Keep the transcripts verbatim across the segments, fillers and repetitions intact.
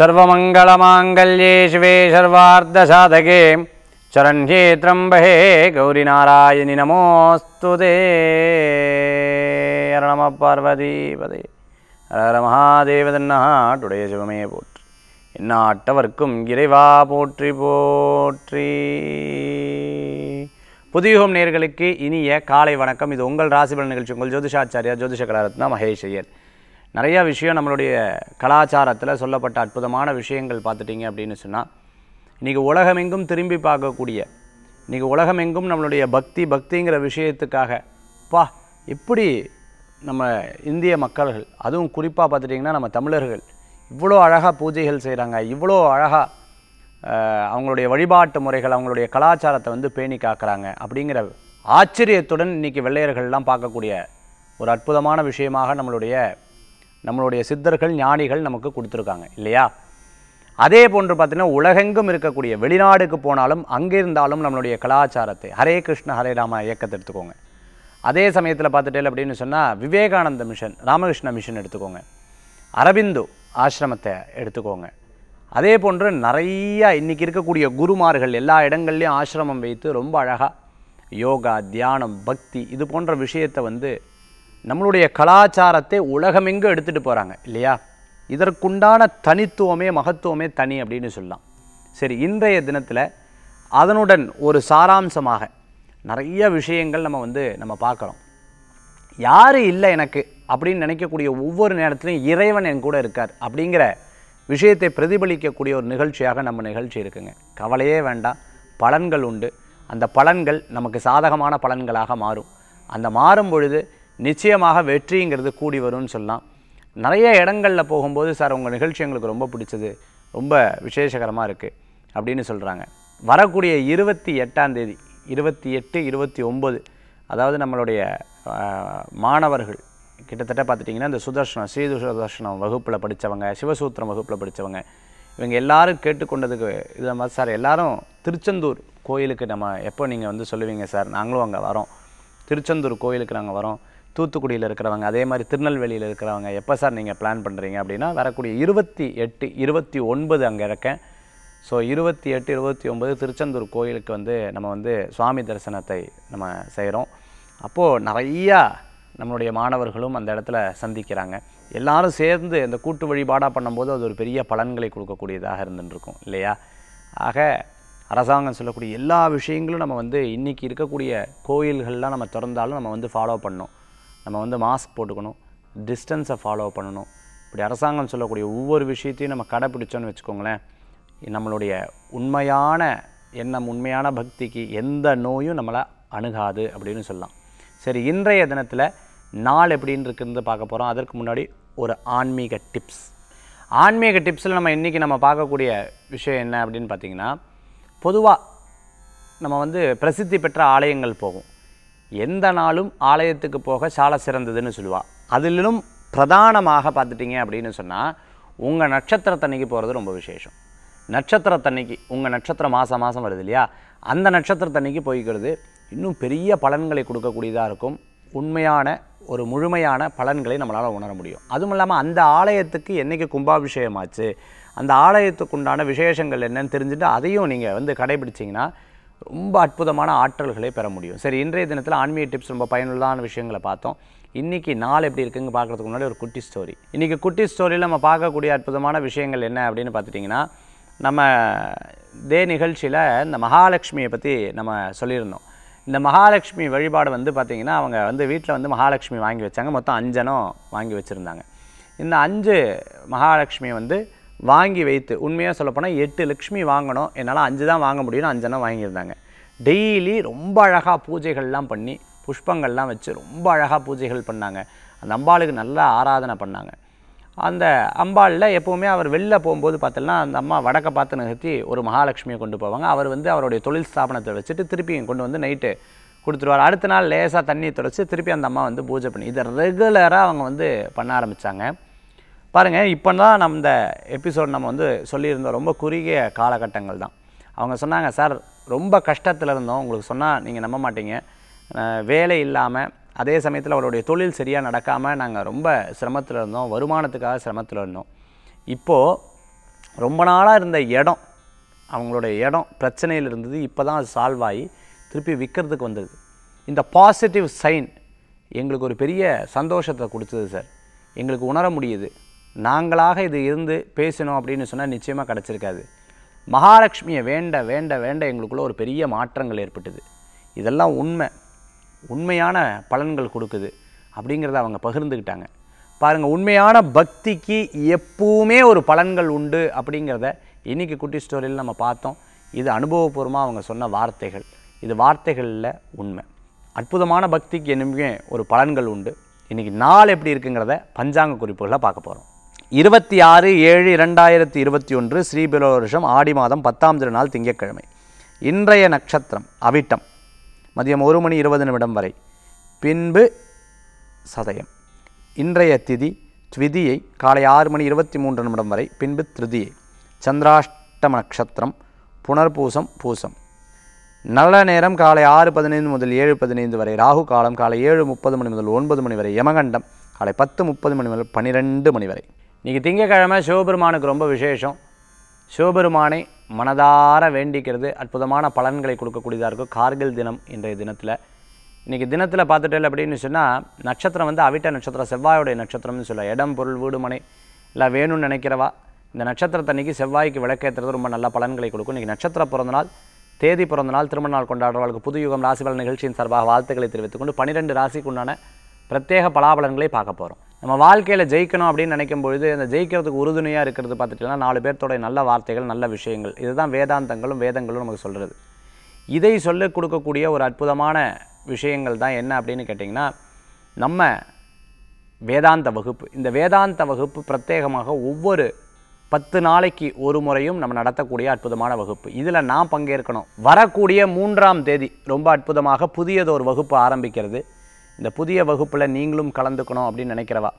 सर्वमंगलमांगल्ये शिवे सर्वार्धसाधके शरण्ये त्र्यम्बके गौरी नारायणि नमोस्तुते। हर नमः पार्वती पदे हर महादेव तन्नः टुडे शिवमे पोट्रि इन्नाट्टवर्क्कुम इरेवा पोट्रि पोट्रि। புதியோகம் நேயர்களுக்கு இனிய காலை வணக்கம். இது உங்கள் ராசிபலன் நிகழ்ச்சி. உங்கள் ஜோதிஷாச்சாரியா ஜோதிஷகலாரத்னா மகேஷ் ஐயர். நிறைய விஷயம் நம்மளுடைய கலாச்சாரத்தில் சொல்லப்பட்ட அற்புதமான விஷயங்கள் பார்த்துட்டிங்க அப்படின்னு சொன்னால், இன்றைக்கி உலகமெங்கும் திரும்பி பார்க்கக்கூடிய, இன்றைக்கி உலகமெங்கும் நம்மளுடைய பக்தி பக்திங்கிற விஷயத்துக்காக பா இப்படி நம்ம இந்திய மக்கள்கள், அதுவும் குறிப்பாக பார்த்துட்டிங்கன்னா நம்ம தமிழர்கள் இவ்வளோ அழகாக பூஜைகள் செய்கிறாங்க, இவ்வளோ அழகாக அவங்களுடைய வழிபாட்டு முறைகள் அவங்களுடைய கலாச்சாரத்தை வந்து பேணி காக்கிறாங்க அப்படிங்கிற ஆச்சரியத்துடன் இன்றைக்கி வெள்ளையர்கள்லாம் பார்க்கக்கூடிய ஒரு அற்புதமான விஷயமாக நம்மளுடைய நம்மளுடைய சித்தர்கள் ஞானிகள் நமக்கு கொடுத்துருக்காங்க இல்லையா? அதே போன்று பார்த்திங்கன்னா உலகெங்கும் இருக்கக்கூடிய வெளிநாடுக்கு போனாலும் அங்கிருந்தாலும் நம்மளுடைய கலாச்சாரத்தை ஹரே கிருஷ்ண ஹரே ராமா இயக்கத்தை எடுத்துக்கோங்க. அதே சமயத்தில் பார்த்துட்டேன் அப்படின்னு சொன்னால் விவேகானந்த மிஷன், ராமகிருஷ்ண மிஷன் எடுத்துக்கோங்க, அரபிந்தோ ஆசிரமத்தை எடுத்துக்கோங்க. அதே போன்று நிறையா இன்றைக்கி இருக்கக்கூடிய குருமார்கள் எல்லா இடங்கள்லையும் ஆசிரமம் வைத்து ரொம்ப அழகாக யோகா தியானம் பக்தி இது போன்ற விஷயத்தை வந்து நம்மளுடைய கலாச்சாரத்தை உலகமெங்கு எடுத்துகிட்டு போகிறாங்க இல்லையா? இதற்குண்டான தனித்துவமே மகத்துவமே தனி அப்படின்னு சொல்லலாம். சரி, இன்றைய தினத்தில் அதனுடன் ஒரு சாராம்சமாக நிறைய விஷயங்கள் நம்ம வந்து நம்ம பார்க்குறோம். யார் இல்லை எனக்கு அப்படின்னு நினைக்கக்கூடிய ஒவ்வொரு நேரத்துலையும் இறைவன் என் கூட இருக்கார் அப்படிங்கிற விஷயத்தை பிரதிபலிக்கக்கூடிய ஒரு நிகழ்ச்சியாக நம்ம நிகழ்ச்சி இருக்குங்க. கவலையே வேண்டாம், பலன்கள் உண்டு. அந்த பலன்கள் நமக்கு சாதகமான பலன்களாக மாறும். அந்த மாறும் பொழுது நிச்சயமாக வெற்றிங்கிறது கூடி வரும்னு சொல்லலாம். நிறைய இடங்களில் போகும்போது சார் உங்கள் நிகழ்ச்சி எங்களுக்கு ரொம்ப பிடிச்சது, ரொம்ப விசேஷகரமாக இருக்குது அப்படின்னு சொல்கிறாங்க. வரக்கூடிய இருபத்தி எட்டாம் தேதி இருபத்தி எட்டு இருபத்தி ஒம்பது அதாவது நம்மளுடைய மாணவர்கள் கிட்டத்தட்ட பார்த்துட்டிங்கன்னா இந்த சுதர்ஷனம் ஸ்ரீ சுதர்ஷனம் வகுப்பில் படித்தவங்க, சிவசூத்திரம் வகுப்பில் படித்தவங்க இவங்க எல்லோரும் கேட்டுக்கொண்டதுக்கு இதை மாதிரி சார் எல்லோரும் திருச்செந்தூர் கோயிலுக்கு நம்ம எப்போ நீங்கள் வந்து சொல்லுவீங்க சார் நாங்களும் அங்கே வரோம், திருச்செந்தூர் கோயிலுக்கு நாங்கள் வரோம், தூத்துக்குடியில் இருக்கிறவங்க அதே மாதிரி திருநெல்வேலியில் இருக்கிறவங்க எப்போ சார் நீங்கள் பிளான் பண்ணுறீங்க அப்படின்னா வரக்கூடிய இருபத்தி எட்டு இருபத்தி ஒன்பது அங்கே இருக்கேன். ஸோ இருபத்தி எட்டு இருபத்தி ஒன்பது திருச்செந்தூர் கோயிலுக்கு வந்து நம்ம வந்து சுவாமி தரிசனத்தை நம்ம செய்கிறோம். அப்போது நிறையா நம்மளுடைய மாணவர்களும் அந்த இடத்துல சந்திக்கிறாங்க. எல்லாரும் சேர்ந்து அந்த கூட்டு வழிபாடாக பண்ணும்போது அது ஒரு பெரிய பலன்களை கொடுக்கக்கூடியதாக இருந்துருக்கும் இல்லையா? ஆக அரசாங்கம் சொல்லக்கூடிய எல்லா விஷயங்களும் நம்ம வந்து இன்றைக்கி இருக்கக்கூடிய கோயில்கள்லாம் நம்ம திறந்தாலும் நம்ம வந்து ஃபாலோ பண்ணணும். நம்ம வந்து மாஸ்க் போட்டுக்கணும், டிஸ்டன்ஸை ஃபாலோ பண்ணணும். இப்படி அரசாங்கம் சொல்லக்கூடிய ஒவ்வொரு விஷயத்தையும் நம்ம கடைப்பிடிச்சோன்னு வச்சுக்கோங்களேன், நம்மளுடைய உண்மையான எண்ணம் உண்மையான பக்திக்கு எந்த நோயும் நம்மளை அணுகாது அப்படின்னு சொல்லலாம். சரி, இன்றைய தினத்தில் நாள் எப்படின்னு இருக்குன்னு பார்க்க போகிறோம். அதற்கு முன்னாடி ஒரு ஆன்மீக டிப்ஸ். ஆன்மீக டிப்ஸில் நம்ம இன்றைக்கி நம்ம பார்க்கக்கூடிய விஷயம் என்ன அப்படின்னு பார்த்திங்கன்னா, பொதுவாக நம்ம வந்து பிரசித்தி பெற்ற ஆலயங்கள் போகும். எந்த நாளும் ஆலயத்துக்கு போக சால சிறந்ததுன்னு சொல்லுவாள். அதிலும் பிரதானமாக பார்த்துட்டிங்க அப்படின்னு சொன்னால் உங்கள் நட்சத்திரத்தன்னைக்கு போகிறது ரொம்ப விசேஷம். நட்சத்திரத்தன்னைக்கு உங்கள் நட்சத்திரம் மாதம் மாதம் வருது இல்லையா? அந்த நட்சத்திரத்தன்னைக்கு போய்க்கிறது இன்னும் பெரிய பலன்களை கொடுக்கக்கூடியதாக இருக்கும். உண்மையான ஒரு முழுமையான பலன்களை நம்மளால் உணர முடியும். அதுவும் இல்லாமல் அந்த ஆலயத்துக்கு என்றைக்கு கும்பாபிஷேகமாச்சு, அந்த ஆலயத்துக்கு உண்டான விசேஷங்கள் என்னன்னு தெரிஞ்சுட்டு அதையும் நீங்கள் வந்து கடைபிடிச்சிங்கன்னா ரொம்ப அற்புதமான ஆற்றல்களை பெற முடியும். சரி, இன்றைய தினத்தில் ஆன்மீக டிப்ஸ் ரொம்ப பயனுள்ளதான விஷயங்களை பார்த்தோம். இன்றைக்கி நாள் எப்படி இருக்குங்க பார்க்குறதுக்கு முன்னாடி ஒரு குட்டி ஸ்டோரி. இன்றைக்கி குட்டி ஸ்டோரியில் நம்ம பார்க்கக்கூடிய அற்புதமான விஷயங்கள் என்ன அப்படின்னு பார்த்துட்டிங்கன்னா, நம்ம இதே நிகழ்ச்சியில் இந்த மகாலட்சுமியை பற்றி நம்ம சொல்லியிருந்தோம். இந்த மகாலட்சுமி வழிபாடு வந்து பார்த்திங்கன்னா அவங்க வந்து வீட்டில் வந்து மகாலட்சுமி வாங்கி வச்சாங்க. மொத்தம் அஞ்சனம் வாங்கி வச்சுருந்தாங்க. இந்த அஞ்சு மகாலட்சுமியை வந்து வாங்கி வைத்து உண்மையாக சொல்லப்போனால் எட்டு லட்சுமி வாங்கணும், என்னால் அஞ்சு தான் வாங்க முடியும்னு அஞ்சனம் வாங்கியிருந்தாங்க. டெய்லி ரொம்ப அழகாக பூஜைகள்லாம் பண்ணி புஷ்பங்கள்லாம் வச்சு ரொம்ப அழகாக பூஜைகள் பண்ணாங்க. அந்த அம்பாளுக்கு நல்லா ஆராதனை பண்ணாங்க. அந்த அம்பாளில் எப்போவுமே அவர் வெளில போகும்போது பார்த்தோன்னா அந்த அம்மா வடக்கை பார்த்து நிறுத்தி ஒரு மகாலட்சுமியை கொண்டு போவாங்க. அவர் வந்து அவருடைய தொழில் ஸ்தாபனத்தை வச்சுட்டு திருப்பியும் கொண்டு வந்து நைட்டு கொடுத்துருவார். அடுத்த நாள் லேசாக தண்ணி துடைச்சி திருப்பி அந்த அம்மா வந்து பூஜை பண்ணி இதை ரெகுலராக அவங்க வந்து பண்ண ஆரம்பித்தாங்க. பாருங்கள், இப்போ தான் நம்ம இந்த எபிசோட் நம்ம வந்து சொல்லியிருந்தோம். ரொம்ப குறுகிய காலகட்டங்கள் தான். அவங்க சொன்னாங்க சார் ரொம்ப கஷ்டத்தில் இருந்தோம், உங்களுக்கு சொன்னால் நீங்கள் நம்ப மாட்டீங்க, வேலை இல்லாமல் அதே சமயத்தில் அவளுடைய தொழில் சரியாக நடக்காமல் நாங்கள் ரொம்ப சிரமத்தில் இருந்தோம், வருமானத்துக்காக சிரமத்தில் இருந்தோம். இப்போது ரொம்ப நாளா இருந்த இடம் அவங்களோட இடம் பிரச்சனையில் இருந்தது. இப்போ தான் அது சால்வ் ஆகி திருப்பி விற்கிறதுக்கு வந்தது. இந்த பாசிட்டிவ் சைன் எங்களுக்கு ஒரு பெரிய சந்தோஷத்தை கொடுத்தது சார். எங்களுக்கு உணர முடியுது, நாங்களாக இது இருந்து பேசணும் அப்படின்னு சொன்னால் நிச்சயமாக கிடச்சிருக்காது. மகாலட்சுமியை வேண்ட வேண்ட வேண்ட எங்களுக்குள்ள ஒரு பெரிய மாற்றங்கள் ஏற்பட்டது. இதெல்லாம் உண்மை, உண்மையான பலன்கள் கொடுக்குது அப்படிங்கிறத அவங்க பகிர்ந்துக்கிட்டாங்க. பாருங்கள், உண்மையான பக்திக்கு எப்பவுமே ஒரு பலன்கள் உண்டு அப்படிங்கிறத இன்றைக்கி குட்டி ஸ்டோரியில் நம்ம பார்த்தோம். இது அனுபவபூர்வமாக அவங்க சொன்ன வார்த்தைகள், இது வார்த்தைகளில் உண்மை. அற்புதமான பக்திக்கு என்னமே ஒரு பலன்கள் உண்டு. இன்றைக்கி நாள் எப்படி இருக்குங்கிறத பஞ்சாங்க குறிப்புகளை பார்க்க போகிறோம். இருபத்தி ஆறு ஏழு இரண்டாயிரத்தி இருபத்தி ஒன்று ஸ்ரீபிலவ வருஷம் ஆடி மாதம் பத்தாம் திருநாள் திங்கட்கிழமை. இன்றைய நட்சத்திரம் அவிட்டம், மதியம் ஒரு மணி இருபது நிமிடம் வரை, பின்பு சதயம். இன்றைய திதி த்விதியை, காலை ஆறு மணி இருபத்தி மூன்று நிமிடம் வரை, பின்பு திருதியை. சந்திராஷ்டம நட்சத்திரம் புனர்பூசம் பூசம். நல்ல நேரம் காலை ஆறு பதினைந்து முதல் ஏழு பதினைந்து வரை. ராகு காலம் காலை ஏழு முப்பது மணி முதல் ஒன்பது மணி வரை. யமகண்டம் காலை பத்து முப்பது மணி முதல் பன்னிரெண்டு மணி வரை. இன்றைக்கி திங்கக்கிழமை சிவபெருமானுக்கு ரொம்ப விசேஷம். சிவபெருமானை மனதார வேண்டிக்கிறது அற்புதமான பலன்களை கொடுக்கக்கூடியதாக இருக்கும். கார்கில் தினம் இன்றைய தினத்தில். இன்றைக்கி தினத்தில் பார்த்துட்டேன் அப்படின்னு சொன்னால், நட்சத்திரம் வந்து அவிட்ட நட்சத்திரம், செவ்வாயுடைய நட்சத்திரம்னு சொல்லலாம். இடம் பொருள் வீடு மனை எல்லாம் வேணும்னு நினைக்கிறவா இந்த நட்சத்திரத்தன்னைக்கு செவ்வாய்க்கு விளக்கேற்றுறது ரொம்ப நல்ல பலன்களை கொடுக்கும். இன்றைக்கி நட்சத்திர பிறந்தநாள், தேதி பிறந்தநாள், திருமண நாள் கொண்டாடுறவர்களுக்கு புதுயுகம் ராசிபலன் நிகழ்ச்சியின் சார்பாக வாழ்த்துக்களை தெரிவித்துக் கொண்டு பன்னிரெண்டு ராசிக்கு உண்டான பிரத்யேக பலாபலன்களை பார்க்க போகிறோம். நம்ம வாழ்க்கையில் ஜெயிக்கணும் அப்படின்னு நினைக்கும் பொழுது அந்த ஜெயிக்கிறதுக்கு உறுதுணையாக இருக்கிறது பார்த்துட்டிங்கன்னா நாலு பேர்த்தோடைய நல்ல வார்த்தைகள், நல்ல விஷயங்கள். இதுதான் வேதாந்தங்களும் வேதங்களும் நமக்கு சொல்கிறது. இதை சொல்லிக் கொடுக்கக்கூடிய ஒரு அற்புதமான விஷயங்கள் தான் என்ன அப்படின்னு கேட்டிங்கன்னா, நம்ம வேதாந்த வகுப்பு. இந்த வேதாந்த வகுப்பு பிரத்யேகமாக ஒவ்வொரு பத்து நாளைக்கு ஒரு முறையும் நம்ம நடத்தக்கூடிய அற்புதமான வகுப்பு. இதில் நான் பங்கேற்கணும். வரக்கூடிய மூன்றாம் தேதி ரொம்ப அற்புதமாக புதியதொரு வகுப்பு ஆரம்பிக்கிறது. இந்த புதிய வகுப்பில் நீங்களும் கலந்துக்கணும் அப்படின்னு நினைக்கிறவா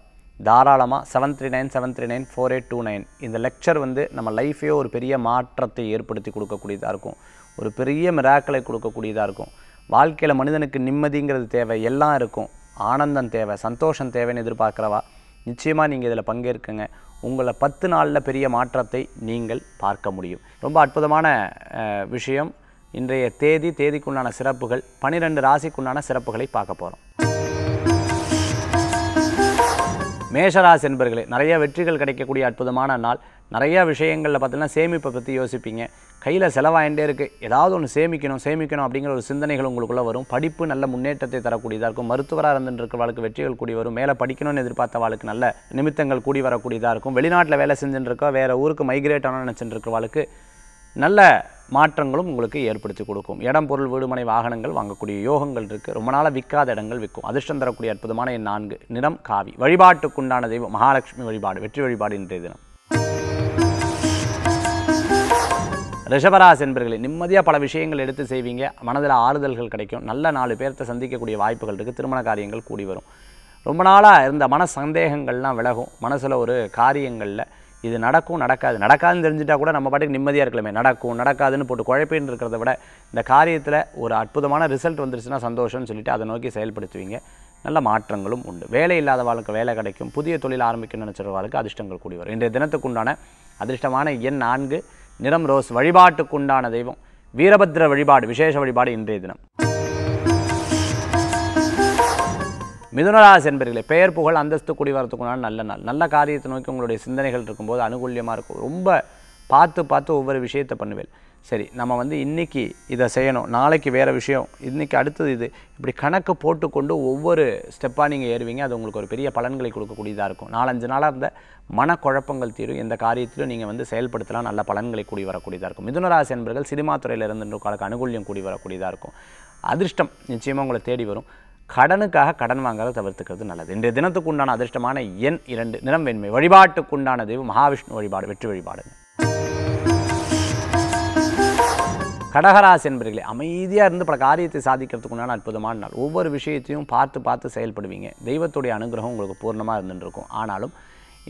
தாராளமாக seven three nine seven three nine four eight two nine இந்த லெக்சர் வந்து நம்ம லைஃபையே ஒரு பெரிய மாற்றத்தை ஏற்படுத்தி கொடுக்கக்கூடியதாக இருக்கும். ஒரு பெரிய மிராக்களை கொடுக்கக்கூடியதாக இருக்கும். வாழ்க்கையில் மனிதனுக்கு நிம்மதிங்கிறது தேவை, எல்லாம் இருக்கும், ஆனந்தம் தேவை, சந்தோஷம் தேவைன்னு எதிர்பார்க்குறவா நிச்சயமாக நீங்கள் இதில் பங்கேற்குங்க. உங்களை பத்து நாளில் பெரிய மாற்றத்தை நீங்கள் பார்க்க முடியும். ரொம்ப அற்புதமான விஷயம். இன்றைய தேதி, தேதிக்குண்டான சிறப்புகள், பன்னிரெண்டு ராசிக்குண்டான சிறப்புகளை பார்க்க போகிறோம். மேஷராசி என்பர்களே, நிறைய வெற்றிகள் கிடைக்கக்கூடிய அற்புதமான நாள். நிறைய விஷயங்களில் பார்த்தீங்கன்னா சேமிப்பை பற்றி யோசிப்பீங்க. கையில் செலவாகிட்டே இருக்குது, ஏதாவது ஒன்று சேமிக்கணும் சேமிக்கணும் அப்படிங்கிற ஒரு சிந்தனைகள் உங்களுக்குள்ளே வரும். படிப்பு நல்ல முன்னேற்றத்தை தரக்கூடியதாக இருக்கும். மருத்துவராக இருந்துருக்கிறவாளுக்கு வெற்றிகள் கூடி வரும். மேலே படிக்கணும்னு எதிர்பார்த்த வாழ்க்கை நல்ல நிமித்தங்கள் கூடி வரக்கூடியதாக இருக்கும். வெளிநாட்டில் வேலை செஞ்சுருக்கோ வேறு ஊருக்கு மைக்ரேட் ஆனால் நினச்சிட்டுருக்கிறவாளுக்கு நல்ல மாற்றங்களும் உங்களுக்கு ஏற்படுத்தி கொடுக்கும். இடம் பொருள் வீடுமனை வாகனங்கள் வாங்கக்கூடிய யோகங்கள் இருக்குது. ரொம்ப நாளாக விற்காத இடங்கள் விற்கும். அதிர்ஷ்டம் தரக்கூடிய அற்புதமான எண் நான்கு, நிறம் காவி. வழிபாட்டுக்குண்டான தெய்வம் மகாலட்சுமி வழிபாடு, வெற்றி வழிபாடு இன்றைய தினம். ரிஷபராசி என்பர்களே, நிம்மதியாக பல விஷயங்கள் எடுத்து செய்வீங்க. மனதில் ஆறுதல்கள் கிடைக்கும். நல்ல நாலு பேர்த்த சந்திக்கக்கூடிய வாய்ப்புகள் இருக்குது. திருமண காரியங்கள் கூடி வரும். ரொம்ப நாளாக இருந்த மன சந்தேகங்கள்லாம் விலகும். மனசில் ஒரு காரியங்களில் இது நடக்கும் நடக்காது நடக்காதுன்னு தெரிஞ்சுட்டா கூட நம்ம பாட்டுக்கு நிம்மதியாக இருக்கலாமே. நடக்கும் நடக்காதுன்னு போட்டு குழப்பின்னு இருக்கிறத விட இந்த காரியத்தில் ஒரு அற்புதமான ரிசல்ட் வந்துருச்சுன்னா சந்தோஷம்னு சொல்லிட்டு அதை நோக்கி செயல்படுத்துவீங்க. நல்ல மாற்றங்களும் உண்டு. வேலை இல்லாதவாளுக்கு வேலை கிடைக்கும். புதிய தொழில் ஆரம்பிக்கணும்னு நினச்சிருவாளுக்கு அதிர்ஷ்டங்கள் கூடி வரும். இன்றைய தினத்துக்குண்டான அதிர்ஷ்டமான எண் நான்கு, நிறம் ரோஸ். வழிபாட்டுக்குண்டான தெய்வம் வீரபத்ர வழிபாடு, விசேஷ வழிபாடு இன்றைய தினம். மிதுனராசி என்பர்களே, பெயர் புகழ் அந்தஸ்து கூடி வரத்துக்குண்டான நல்ல நாள். நல்ல காரியத்தை நோக்கி உங்களுடைய சிந்தனைகள் இருக்கும்போது அனுகூல்யமாக இருக்கும். ரொம்ப பார்த்து பார்த்து ஒவ்வொரு விஷயத்தை பண்ணுவேன். சரி, நம்ம வந்து இன்றைக்கி இதை செய்யணும், நாளைக்கு வேறு விஷயம், இன்றைக்கி அடுத்தது இது, இப்படி கணக்கு போட்டுக்கொண்டு ஒவ்வொரு ஸ்டெப்பாக நீங்கள் ஏறுவீங்க. அது உங்களுக்கு ஒரு பெரிய பலன்களை கொடுக்கக்கூடியதாக இருக்கும். நாலஞ்சு நாளாக இருந்த மனக்குழப்பங்கள் தீரும். எந்த காரியத்திலும் நீங்கள் வந்து செயல்படுத்தலாம். நல்ல பலன்களை கூடி வரக்கூடியதாக இருக்கும். மிதுனராசி என்பர்கள் சினிமா துறையில் இருந்து காலக்கு அனுகூல்யம் கூடி வரக்கூடியதாக இருக்கும். அதிர்ஷ்டம் நிச்சயமாக உங்களை தேடி வரும். கடனுக்காக கடன் வாங்குறதை தவிர்த்துக்கிறது நல்லது. இன்றைய தினத்துக்கு உண்டான அதிர்ஷ்டமான எண் இரண்டு, நிறம் வெண்மை. வழிபாட்டுக்கு உண்டான தெய்வம் மகாவிஷ்ணு வழிபாடு, வெற்றி வழிபாடு. கடகராசி என்பர்களே, அமைதியாக இருந்து பல காரியத்தை சாதிக்கிறதுக்கு உண்டான அற்புதமான நாள். ஒவ்வொரு விஷயத்தையும் பார்த்து பார்த்து செயல்படுவீங்க. தெய்வத்துடைய அனுகிரகம் உங்களுக்கு பூர்ணமாக இருந்துருக்கும். ஆனாலும்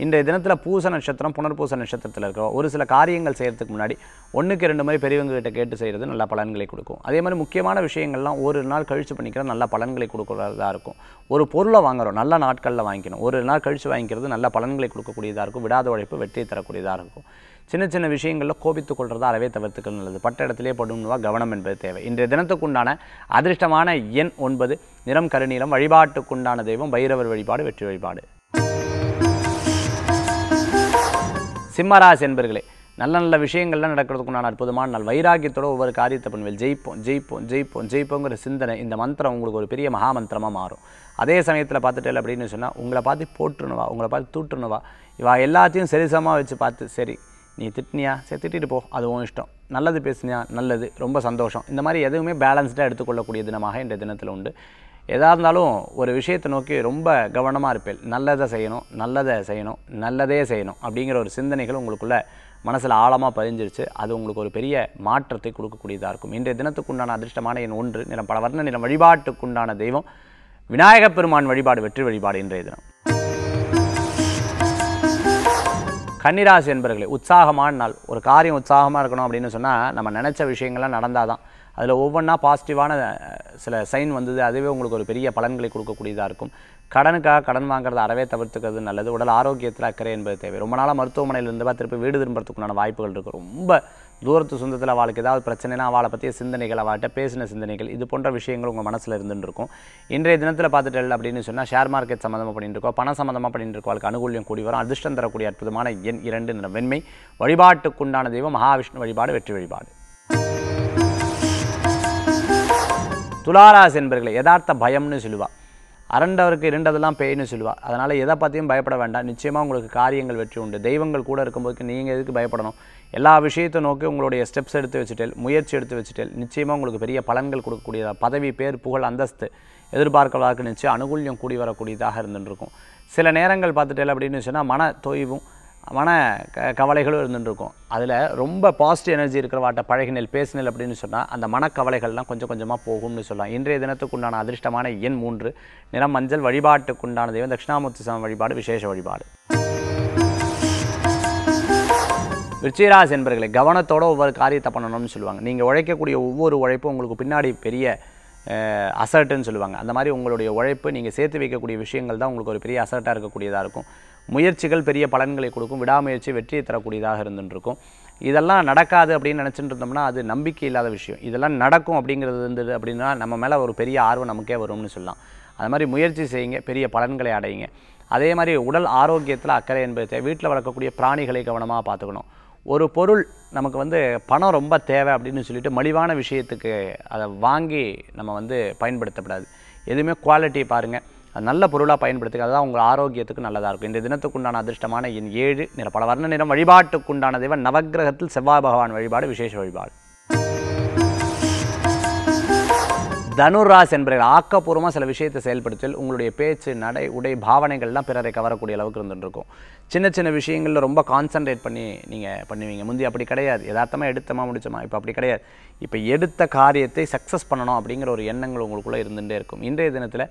இன்றைய தினத்தில் பூச நட்சத்திரம் புனர்பூச நட்சத்திரத்தில் இருக்கிற ஒரு சில காரியங்கள் செய்கிறதுக்கு முன்னாடி ஒன்றுக்கு ரெண்டு மாதிரி பெரியவங்ககிட்ட கேட்டு செய்கிறது நல்ல பலன்களை கொடுக்கும். அதே மாதிரி முக்கியமான விஷயங்கள்லாம் ஒரு நாள் கழித்து பண்ணிக்கிற நல்ல பலன்களை கொடுக்குறதா இருக்கும். ஒரு பொருளை வாங்குகிறோம், நல்ல நாட்களில் வாங்கிக்கணும். ஒரு நாள் கழித்து வாங்கிக்கிறது நல்ல பலன்களை கொடுக்கக்கூடியதாக இருக்கும். விடாத உழைப்பு வெற்றியை தரக்கூடியதாக இருக்கும். சின்ன சின்ன விஷயங்களில் கோபித்து கொள்றதா அறவே தவிர்த்துக்கள் நல்லது. பட்ட இடத்திலே படும்வா கவனம் என்பது தேவை. இன்றைய தினத்துக்குண்டான அதிர்ஷ்டமான எண் ஒன்பது, நிறம் கருநீலம். வழிபாட்டுக்குண்டான தெய்வம் பைரவர் வழிபாடு, வெற்றி வழிபாடு. சிம்மராசி என்பர்களே, நல்ல நல்ல விஷயங்கள்லாம் நடக்கிறதுக்குண்டான அற்புதமான நாள். வைராக்கியத்தோட ஒவ்வொரு காரியத்தை பண்ணுவேல். ஜெயிப்போம் ஜெயிப்போம் ஜெயிப்போம் ஜெயிப்போங்கிற சிந்தனை, இந்த மந்திரம் உங்களுக்கு ஒரு பெரிய மகா மந்திரமாக மாறும். அதே சமயத்தில் பார்த்துட்டேன் அப்படின்னு சொன்னால், உங்களை பார்த்து போட்டுணுவா, உங்களை பார்த்து தூட்டுணுவா, இவா எல்லாத்தையும் சரிசமாக வச்சு பார்த்து, சரி நீ திட்டினியா, சரி திட்டிட்டு போ, அது உன் இஷ்டம், நல்லது பேசினியா, நல்லது, ரொம்ப சந்தோஷம், இந்த மாதிரி எதுவுமே பேலன்ஸ்டாக எடுத்துக்கொள்ளக்கூடிய தினமாக இன்றைய தினத்தில் உண்டு. எதாக இருந்தாலும் ஒரு விஷயத்தை நோக்கி ரொம்ப கவனமாக இருப்பேன். நல்லதை செய்யணும், நல்லதை செய்யணும், நல்லதே செய்யணும் அப்படிங்கிற ஒரு சிந்தனைகள் உங்களுக்குள்ளே மனசில் ஆழமாக பதிஞ்சிருச்சு. அது உங்களுக்கு ஒரு பெரிய மாற்றத்தை கொடுக்கக்கூடியதாக இருக்கும். இன்றைய தினத்துக்குண்டான அதிர்ஷ்டமான என் ஒன்று, நிறம் பலவர்ண நிறம். வழிபாட்டுக்குண்டான தெய்வம் விநாயகப் பெருமான் வழிபாடு, வெற்றி வழிபாடு. இன்றைய தினம் கன்னிராசி என்பர்களே, உற்சாகமான நாள். ஒரு காரியம் உற்சாகமாக இருக்கணும் அப்படின்னு சொன்னால், நம்ம நினச்ச விஷயங்கள்லாம் நடந்தால் தான். அதில் ஒவ்வொன்றா பாசிட்டிவான சில சைன் வந்தது, அதுவே உங்களுக்கு ஒரு பெரிய பலன்களை கொடுக்கக்கூடியதாக இருக்கும். கடனுக்காக கடன் வாங்குறத அறவே தவிர்த்துக்கிறது நல்லது. உடல் ஆரோக்கியத்தில் அக்கறை என்பது தேவை. ரொம்ப நாளாக மருத்துவமனையில் இருந்தவா திருப்பி வீடு திரும்புறதுக்குண்டான வாய்ப்புகள் இருக்குது. ரொம்ப தூரத்து சொந்தத்தில் வாழ்க்கை ஏதாவது பிரச்சனைனா, அவளை பற்றிய சிந்தனைகள், அவட்ட பேசின சிந்தனைகள், இது போன்ற விஷயங்கள் உங்கள் மனசில் இருந்துட்டு இருக்கும். இன்றைய தினத்தில் பார்த்துட்டேன் அப்படின்னு சொன்னால், ஷேர் மார்க்கெட் சம்மந்தமாக பண்ணிட்டு இருக்கோம், பணம் சம்மந்தமாக பண்ணிட்டு இருக்கோம், அவளுக்கு அனுகூலியம் கூடி வரும். அதிர்ஷ்டம் தரக்கூடிய அற்புதமான எண் இரண்டு, நிறம் வெண்மை. வழிபாட்டுக்குண்டான தெய்வம் மகாவிஷ்ணு வழிபாடு, வெற்றி வழிபாடு. துளாராசி என்பர்களை, யதார்த்த பயம்னு சொல்லுவா, அரண்டவருக்கு இரண்டதெல்லாம் பேய்னு சொல்லுவா. அதனால் எதை பற்றியும் பயப்பட வேண்டாம். நிச்சயமாக உங்களுக்கு காரியங்கள் வெற்றி உண்டு. தெய்வங்கள் கூட இருக்கும்போது நீங்கள் எதுக்கு பயப்படணும்? எல்லா விஷயத்தை நோக்கி உங்களுடைய ஸ்டெப்ஸ் எடுத்து வச்சுட்டேன், முயற்சி எடுத்து வச்சுட்டேன், நிச்சயமாக உங்களுக்கு பெரிய பலன்கள் கொடுக்கக்கூடியதாக, பதவி, பேர், புகழ், அந்தஸ்து, எதிர்பார்க்கலாக நிச்சயம் அனுகூல்யம் கூடி வரக்கூடியதாக இருந்துருக்கும். சில நேரங்கள் பார்த்துட்டேன் அப்படின்னு சொன்னால், மன தொய்வும் மன கவலைகளும் இருந்துட்டுருக்கும். அதில் ரொம்ப பாசிட்டிவ் எனர்ஜி இருக்கிறவாட்ட பழகினல், பேசினல் அப்படின்னு சொன்னால், அந்த மனக்கவலைகள்லாம் கொஞ்சம் கொஞ்சமாக போகும்னு சொல்லலாம். இன்றைய தினத்துக்குண்டான அதிர்ஷ்டமான எண் மூன்று, நிறம் மஞ்சள். வழிபாட்டுக்குண்டான தெய்வம் தக்ஷிணாமூர்த்தி சாமி வழிபாடு, விசேஷ வழிபாடு. விருச்சிகராசி என்பர்களை, கவனத்தோடு ஒவ்வொரு காரியத்தை பண்ணணும்னு சொல்லுவாங்க. நீங்கள் உழைக்கக்கூடிய ஒவ்வொரு உழைப்பும் உங்களுக்கு பின்னாடி பெரிய அசர்ட்டுன்னு சொல்லுவாங்க. அந்த மாதிரி உங்களுடைய உழைப்பு, நீங்கள் சேர்த்து வைக்கக்கூடிய விஷயங்கள் தான் உங்களுக்கு ஒரு பெரிய அசர்ட்டாக இருக்கக்கூடியதாக இருக்கும். முயற்சிகள் பெரிய பலன்களை கொடுக்கும். விடாமுயற்சி வெற்றியை தரக்கூடியதாக இருந்துருக்கும். இதெல்லாம் நடக்காது அப்படின்னு நினச்சிட்டு இருந்தோம்னா அது நம்பிக்கை இல்லாத விஷயம். இதெல்லாம் நடக்கும் அப்படிங்கிறது இருந்தது அப்படின்னா நம்ம மேலே ஒரு பெரிய ஆர்வம் நமக்கே வரும்னு சொல்லலாம். அது மாதிரி முயற்சி செய்யுங்க, பெரிய பலன்களை அடையுங்க. அதே மாதிரி உடல் ஆரோக்கியத்தில் அக்கறை என்பது. வீட்டில் வளர்க்கக்கூடிய பிராணிகளை கவனமாக பார்த்துக்கணும். ஒரு பொருள் நமக்கு வந்து பணம் ரொம்ப தேவை அப்படின்னு சொல்லிட்டு மலிவான விஷயத்துக்கு அதை வாங்கி நம்ம வந்து பயன்படுத்தப்படாது. எதுவுமே குவாலிட்டியை பாருங்கள், அது நல்ல பொருளாக பயன்படுத்துக்கு. அதுதான் உங்கள் ஆரோக்கியத்துக்கு நல்லதாக இருக்கும். இந்த தினத்துக்குண்டான அதிர்ஷ்டமான என் ஏழு, நிற பல வர்ண நிறம். வழிபாட்டுக்குண்டான தெய்வம் நவக்கிரகத்தில் செவ்வாய் பகவான் வழிபாடு, விசேஷ வழிபாடு. தனுராசி என்பர்கள், ஆக்கப்பூர்வமாக சில விஷயத்தை செயல்படுத்தல். உங்களுடைய பேச்சு, நடை, உடை, பாவனைகள்லாம் பிறரை கவரக்கூடிய அளவுக்கு இருந்துருக்கும். சின்ன சின்ன விஷயங்களில் ரொம்ப கான்சன்ட்ரேட் பண்ணி நீங்கள் பண்ணுவீங்க. முந்தி அப்படி கிடையாது. யதார்த்தமாக எடுத்தமா முடிச்சோமா, இப்போ அப்படி கிடையாது. இப்போ எடுத்த காரியத்தை சக்ஸஸ் பண்ணணும் அப்படிங்கிற ஒரு எண்ணங்கள் உங்களுக்குள்ளே இருந்துகிட்டே இருக்கும். இன்றைய தினத்தில்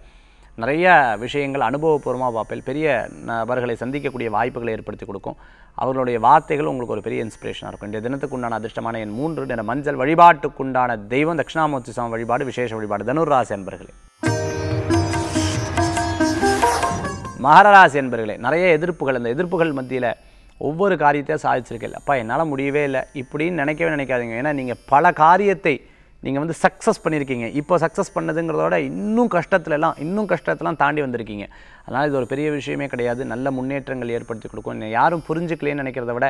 நிறைய விஷயங்கள் அனுபவபூர்வமாக பார்ப்பேன். பெரிய நபர்களை சந்திக்கக்கூடிய வாய்ப்புகளை ஏற்படுத்தி கொடுக்கும். அவர்களுடைய வார்த்தைகள் உங்களுக்கு ஒரு பெரிய இன்ஸ்பிரேஷனாக இருக்கும். இன்றைய தினத்துக்குண்டான அதிர்ஷ்டமான என் மூன்று, நிற மஞ்சள். வழிபாட்டுக்குண்டான தெய்வம் தட்சிணாமூர்த்தி சாமி வழிபாடு, விசேஷ வழிபாடு. தனுராசி என்பர்களே. மகரராசி என்பர்களே, நிறைய எதிர்ப்புகள். இந்த எதிர்ப்புகள் மத்தியில் ஒவ்வொரு காரியத்தையும் சாதிச்சிருக்கேன். அப்பா என்னால் முடியவே இல்லை இப்படின்னு நினைக்கவே நினைக்காதீங்க. ஏன்னா நீங்கள் பல காரியத்தை நீங்கள் வந்து சக்ஸஸ் பண்ணியிருக்கீங்க. இப்போ சக்ஸஸ் பண்ணதுங்கிறதோட இன்னும் கஷ்டத்துலலாம் இன்னும் கஷ்டத்தெலாம் தாண்டி வந்திருக்கீங்க. அதனால் இது ஒரு பெரிய விஷயமே கிடையாது. நல்ல முன்னேற்றங்கள் ஏற்படுத்தி கொடுக்கும். இன்னும் யாரும் புரிஞ்சுக்கலேன்னு நினைக்கிறத விட,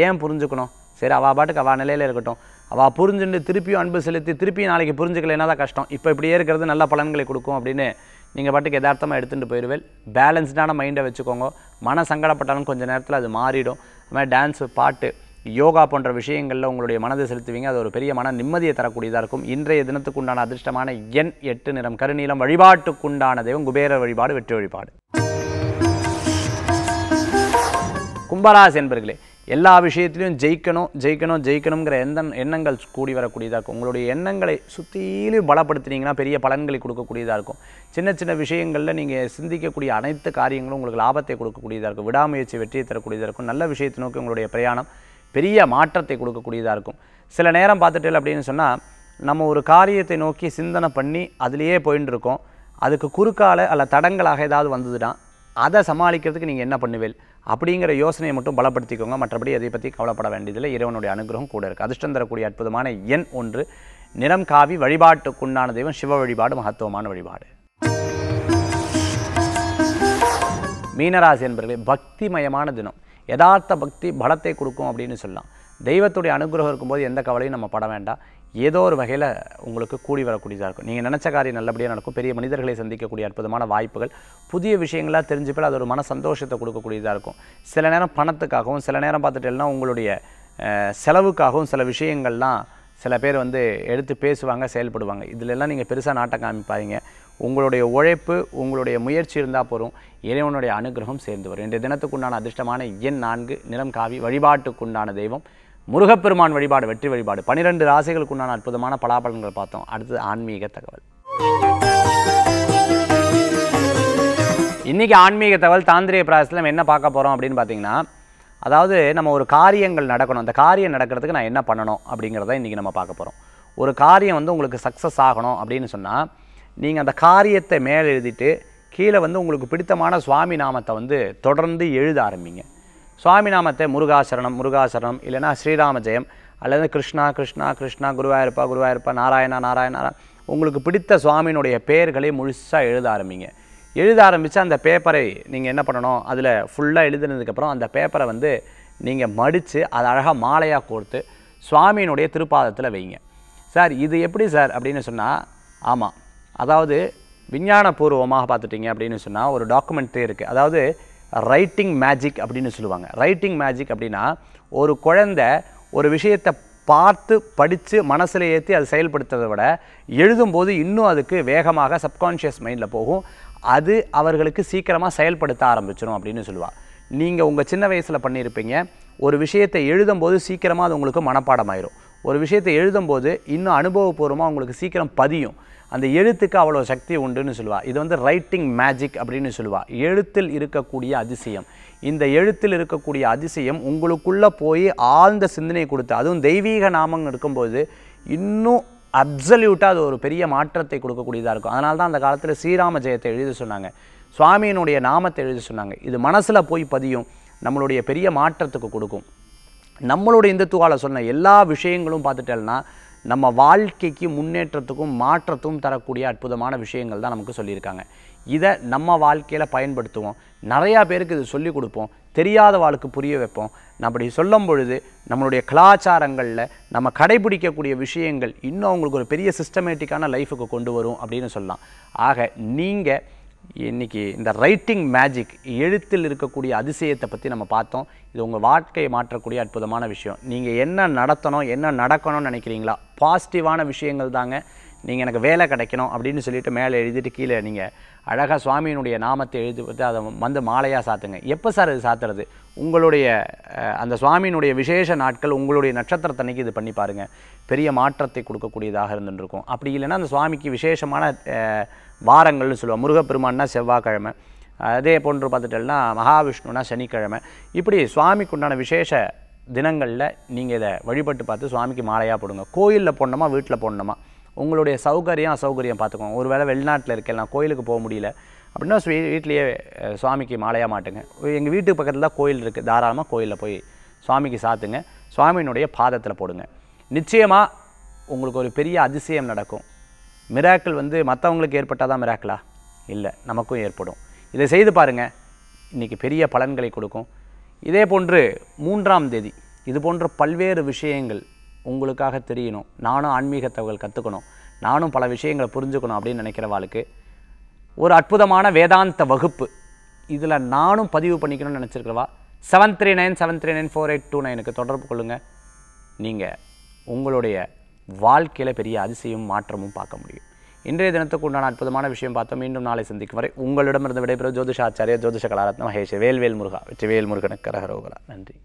ஏன் புரிஞ்சுக்கணும், சரி அவள் பாட்டுக்கு அவள் நிலையில் இருக்கட்டும், அவள் புரிஞ்சுட்டு திருப்பியும் அன்பு செலுத்தி திருப்பியும் நாளைக்கு புரிஞ்சுக்கலைன்னா தான் கஷ்டம். இப்போ இப்படியே இருக்கிறது நல்ல பலன்களை கொடுக்கும் அப்படின்னு நீங்கள் பாட்டுக்கு யதார்த்தமாக எடுத்துகிட்டு போயிடுவேன். பேலன்ஸ்டான மைண்டை வச்சுக்கோங்க. மன சங்கடப்பட்டாலும் கொஞ்சம் நேரத்தில் அது மாறிடும். அது மாதிரி டான்ஸு, பாட்டு, யோகா போன்ற விஷயங்களில் உங்களுடைய மனதை செலுத்துவீங்க. அது ஒரு பெரிய மன நிம்மதியை தரக்கூடியதாக இருக்கும். இன்றைய தினத்துக்குண்டான அதிர்ஷ்டமான எண் எட்டு, நிறம் கருநீலம். வழிபாட்டுக்குண்டான தெய்வம் குபேரர் வழிபாடு, வெற்றி வழிபாடு. கும்பராசி என்பர்களே, எல்லா விஷயத்திலையும் ஜெயிக்கணும் ஜெயிக்கணும் ஜெயிக்கணுங்கிற எந்த எண்ணங்கள் கூடி வரக்கூடியதாக இருக்கும். உங்களுடைய எண்ணங்களை சுற்றிலும் பலப்படுத்தினீங்கன்னா பெரிய பலன்களை கொடுக்கக்கூடியதாக இருக்கும். சின்ன சின்ன விஷயங்களில் நீங்கள் சிந்திக்கக்கூடிய அனைத்து காரியங்களும் உங்களுக்கு லாபத்தை கொடுக்கக்கூடியதாக இருக்கும். விடாமுயற்சி வெற்றியை தரக்கூடியதாக இருக்கும். நல்ல விஷயத்தை நோக்கி உங்களுடைய பிரயாணம் பெரிய மாற்றத்தை கொடுக்கக்கூடியதாக இருக்கும். சில நேரம் பார்த்துட்டேன் அப்படின்னு சொன்னால், நம்ம ஒரு காரியத்தை நோக்கி சிந்தனை பண்ணி அதிலேயே போயின்னு இருக்கோம். அதுக்கு குறுக்கால அல்ல தடங்களாக ஏதாவது வந்ததுன்னா அதை சமாளிக்கிறதுக்கு நீங்கள் என்ன பண்ணுவேன், அப்படிங்கற யோசனையை மட்டும் பலப்படுத்திக்கோங்க. மற்றபடி அதை பற்றி கவலைப்பட வேண்டியதில்லை. இறைவனுடைய அனுகிரகம் கூட இருக்குது. அதிர்ஷ்டம் தரக்கூடிய அற்புதமான எண் ஒன்று. நிறம் காவி. வழிபாட்டுக்குண்டான தெய்வம் சிவ வழிபாடு, மகத்துவமான வழிபாடு. மீனராசி என்பர்களே, பக்திமயமான தினம். யதார்த்த பக்தி பலத்தை கொடுக்கும் அப்படின்னு சொல்லலாம். தெய்வத்துடைய அனுகிரகம் இருக்கும்போது எந்த கவலையும் நம்ம பட வேண்டாம். ஏதோ ஒரு வகையில் உங்களுக்கு கூடி வரக்கூடியதாக இருக்கும். நீங்கள் நினச்ச காரியம் நல்லபடியாக நடக்கும். பெரிய மனிதர்களை சந்திக்கக்கூடிய அற்புதமான வாய்ப்புகள், புதிய விஷயங்களாக தெரிஞ்சுப்பேன். அது ஒரு மன சந்தோஷத்தை கொடுக்கக்கூடியதாக இருக்கும். சில நேரம் பணத்துக்காகவும், சில நேரம் பார்த்துட்டேன்னா உங்களுடைய செலவுக்காகவும் சில விஷயங்கள்லாம் சில பேர் வந்து எடுத்து பேசுவாங்க, செயல்படுவாங்க. இதிலெல்லாம் நீங்கள் பெருசாக நாட்டம் காமிப்பாங்க. உங்களுடைய உழைப்பு, உங்களுடைய முயற்சி இருந்தால் போதும், இறைவனுடைய அனுகிரகம் சேர்ந்து வரும். இன்றைய தினத்துக்குண்டான அதிர்ஷ்டமான எண் நான்கு. நிறம் காவி. வழிபாட்டுக்குண்டான தெய்வம் முருகப்பெருமான் வழிபாடு, வெற்றி வழிபாடு. பன்னிரெண்டு ராசிகளுக்குண்டான அற்புதமான பலாபலன்களை பார்த்தோம். அடுத்தது ஆன்மீக தகவல். இன்றைக்கி ஆன்மீக தகவல் தாந்திரிய பிராயசத்தில் நம்ம என்ன பார்க்க போகிறோம் அப்படின்னு பார்த்தீங்கன்னா, அதாவது நம்ம ஒரு காரியங்கள் நடக்கணும், அந்த காரியம் நடக்கிறதுக்கு நான் என்ன பண்ணணும் அப்படிங்கிறத இன்றைக்கி நம்ம பார்க்க போகிறோம். ஒரு காரியம் வந்து உங்களுக்கு சக்ஸஸ் ஆகணும் அப்படின்னு சொன்னால், நீங்கள் அந்த காரியத்தை மேல் எழுதிட்டு கீழே வந்து உங்களுக்கு பிடித்தமான சுவாமி நாமத்தை வந்து தொடர்ந்து எழுத ஆரம்பிங்க. சுவாமி நாமத்தை முருகாசரணம் முருகாசரணம், இல்லைனா ஸ்ரீராம ஜெயம், அல்லது கிருஷ்ணா கிருஷ்ணா கிருஷ்ணா, குருவாயிருப்பா குருவாயிருப்பா, நாராயணா நாராயணா, உங்களுக்கு பிடித்த சுவாமியினுடைய பெயர்களை முழுசாக எழுத ஆரம்பிங்க. எழுத ஆரம்பித்து அந்த பேப்பரை நீங்கள் என்ன பண்ணணும், அதில் ஃபுல்லாக எழுதுனதுக்கப்புறம் அந்த பேப்பரை வந்து நீங்கள் மடித்து அதை அழகாக மாலையாக கோர்த்து சுவாமியினுடைய திருப்பாதத்தில் வைங்க. சார் இது எப்படி சார் அப்படின்னு சொன்னால், ஆமாம், அதாவது விஞ்ஞானபூர்வமாக பார்த்துட்டிங்க அப்படின்னு சொன்னால் ஒரு டாக்குமெண்ட்ரி இருக்குது. அதாவது ரைட்டிங் மேஜிக் அப்படின்னு சொல்லுவாங்க. ரைட்டிங் மேஜிக் அப்படின்னா, ஒரு குழந்தை ஒரு விஷயத்தை பார்த்து படித்து மனசில் ஏற்றி அதை செயல்படுத்துறதை விட எழுதும்போது இன்னும் அதுக்கு வேகமாக சப்கான்ஷியஸ் மைண்டில் போகும். அது அவர்களுக்கு சீக்கிரமாக செயல்படுத்த ஆரம்பிச்சிடும் அப்படின்னு சொல்லுவாள். நீங்கள் உங்கள் சின்ன வயசில் பண்ணியிருப்பீங்க, ஒரு விஷயத்தை எழுதும்போது சீக்கிரமாக அது உங்களுக்கு மனப்பாடமாயிரும். ஒரு விஷயத்தை எழுதும்போது இன்னும் அனுபவபூர்வமாக உங்களுக்கு சீக்கிரம் பதியும். அந்த எழுத்துக்கு அவ்வளோ சக்தி உண்டுன்னு சொல்லுவாள். இது வந்து ரைட்டிங் மேஜிக் அப்படின்னு சொல்லுவாள். எழுத்தில் இருக்கக்கூடிய அதிசயம். இந்த எழுத்தில் இருக்கக்கூடிய அதிசயம் உங்களுக்குள்ளே போய் ஆழ்ந்த சிந்தனை கொடுத்து, அதுவும் தெய்வீக நாமம் இருக்கும்போது இன்னும் அப்சல்யூட்டாக அது ஒரு பெரிய மாற்றத்தை கொடுக்கக்கூடியதாக இருக்கும். அதனால தான் அந்த காலத்தில் ஸ்ரீராம ஜெயத்தை எழுத சொன்னாங்க, சுவாமியினுடைய நாமத்தை எழுத சொன்னாங்க. இது மனசில் போய் பதியும், நம்மளுடைய பெரிய மாற்றத்துக்கு கொடுக்கும். நம்மளுடைய இந்துத்துவாவில் சொன்ன எல்லா விஷயங்களும் பார்த்துட்டேன்னா நம்ம வாழ்க்கைக்கு முன்னேற்றத்துக்கும் மாற்றத்துக்கும் தரக்கூடிய அற்புதமான விஷயங்கள் தான் நமக்கு சொல்லியிருக்காங்க. இதை நம்ம வாழ்க்கையில் பயன்படுத்துவோம். நிறையா பேருக்கு இது சொல்லிக் கொடுப்போம், தெரியாத வாழ்க்கை புரிய வைப்போம். அப்படி சொல்லும் பொழுது நம்மளுடைய கலாச்சாரங்களில் நம்ம கடைபிடிக்கக்கூடிய விஷயங்கள் இன்னும் அவங்களுக்கு ஒரு பெரிய சிஸ்டமேட்டிக்கான லைஃபுக்கு கொண்டு வரும் அப்படின்னு சொல்லலாம். ஆக நீங்கள் இன்றைக்கி இந்த ரைட்டிங் மேஜிக், எழுத்தில் இருக்கக்கூடிய அதிசயத்தை பற்றி நம்ம பார்த்தோம். இது உங்கள் வாழ்க்கையை மாற்றக்கூடிய அற்புதமான விஷயம். நீங்கள் என்ன நடத்தணும், என்ன நடக்கணும்னு நினைக்கிறீங்களா, பாசிட்டிவான விஷயங்கள் தாங்க. நீங்கள் எனக்கு வேலை கிடைக்கணும் அப்படின்னு சொல்லிட்டு மேலே எழுதிட்டு கீழே நீங்கள் அழகாக சுவாமியினுடைய நாமத்தை எழுதி பார்த்து அதை வந்து மாலையாக சாத்துங்க. எப்போ சார் இது சாத்துறது? உங்களுடைய அந்த சுவாமியினுடைய விசேஷ நாட்கள், உங்களுடைய நட்சத்திரத்தன்னைக்கு இது பண்ணி பாருங்கள். பெரிய மாற்றத்தை கொடுக்கக்கூடியதாக இருந்துருக்கும். அப்படி இல்லைன்னா அந்த சுவாமிக்கு விசேஷமான வாரங்கள்னு சொல்லுவோம். முருகப்பெருமான்னா செவ்வாய்க்கிழமை, அதே போன்று பார்த்துட்டோம்னா மகாவிஷ்ணுன்னா சனிக்கிழமை. இப்படி சுவாமிக்கு உண்டான விசேஷ தினங்களில் நீங்கள் இதை வழிபட்டு பார்த்து சுவாமிக்கு மாலையாக போடுங்க. கோயிலில் போடணுமா, வீட்டில் போடணுமா, உங்களுடைய சௌகரியம் அசௌகரியம் பார்த்துக்கோங்க. ஒரு வேளை வெளிநாட்டில் இருக்கலாம், கோயிலுக்கு போக முடியல அப்படின்னா வீட்லேயே சுவாமிக்கு மாலையாக மாட்டுங்க. எங்கள் வீட்டுக்கு பக்கத்தில் தான் கோயில் இருக்குது, தாராளமாக கோயிலில் போய் சுவாமிக்கு சாத்துங்க, சுவாமியினுடைய பாதத்தில் போடுங்க. நிச்சயமாக உங்களுக்கு ஒரு பெரிய அதிசயம் நடக்கும். மிராக்கள் வந்து மற்றவங்களுக்கு ஏற்பட்டால் தான் மிராக்கிளா? இல்லை, நமக்கும் ஏற்படும். இதை செய்து பாருங்கள், இன்றைக்கி பெரிய பலன்களை கொடுக்கும். இதே போன்று மூன்றாம் தேதி இது போன்ற பல்வேறு விஷயங்கள் உங்களுக்காக தெரியணும். நானும் ஆன்மீக தகவல் கற்றுக்கணும், நானும் பல விஷயங்களை புரிஞ்சுக்கணும் அப்படின்னு நினைக்கிறவாளுக்கு ஒரு அற்புதமான வேதாந்த வகுப்பு, இதில் நானும் பதிவு பண்ணிக்கணும்னு நினச்சிருக்கிறவா seven three nine seven three nine four eight two நைனுக்கு தொடர்பு கொள்ளுங்கள். நீங்கள் உங்களுடைய வாழ்க்கையில் பெரிய அதிசயம் மாற்றமும் பார்க்க முடியும். இன்றைய தினத்துக்கு உண்டான அற்புதமான விஷயம் பார்த்தோம். மீண்டும் நாளை சந்திக்கும் வரை உங்களிடமிருந்து விடைபெறும் ஜோதிஷாச்சாரியா, ஜோதிஷ கலாரத்ன மகேஷ். வேல்வேல் முருகா, வெற்றி வேல் முருகனுக்கு கரகரோகலா. நன்றி.